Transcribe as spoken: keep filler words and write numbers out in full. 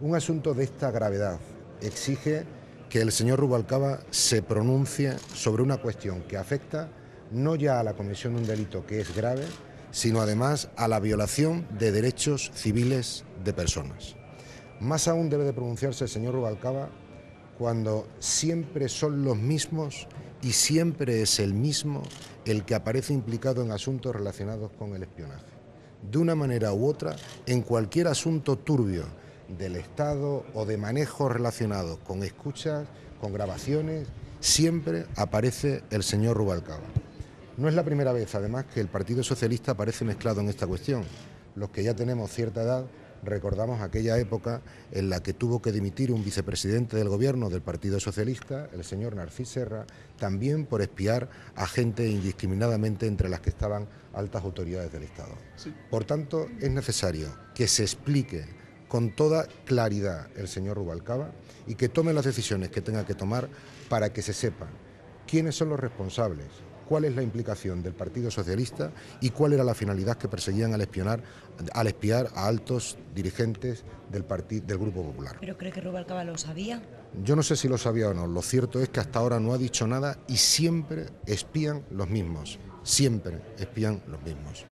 Un asunto de esta gravedad exige que el señor Rubalcaba se pronuncie sobre una cuestión que afecta no ya a la comisión de un delito que es grave, sino además a la violación de derechos civiles de personas. Más aún debe de pronunciarse el señor Rubalcaba cuando siempre son los mismos y siempre es el mismo el que aparece implicado en asuntos relacionados con el espionaje. De una manera u otra, en cualquier asunto turbio del Estado o de manejos relacionados con escuchas, con grabaciones, siempre aparece el señor Rubalcaba. No es la primera vez, además, que el Partido Socialista aparece mezclado en esta cuestión. Los que ya tenemos cierta edad recordamos aquella época en la que tuvo que dimitir un vicepresidente del gobierno del Partido Socialista, el señor Narcís Serra, también por espiar a gente indiscriminadamente entre las que estaban altas autoridades del Estado. Sí. Por tanto, es necesario que se explique con toda claridad el señor Rubalcaba y que tome las decisiones que tenga que tomar para que se sepa quiénes son los responsables, cuál es la implicación del Partido Socialista y cuál era la finalidad que perseguían al espionar, al espiar a altos dirigentes del, del Grupo Popular. ¿Pero cree que Rubalcaba lo sabía? Yo no sé si lo sabía o no, lo cierto es que hasta ahora no ha dicho nada y siempre espían los mismos, siempre espían los mismos.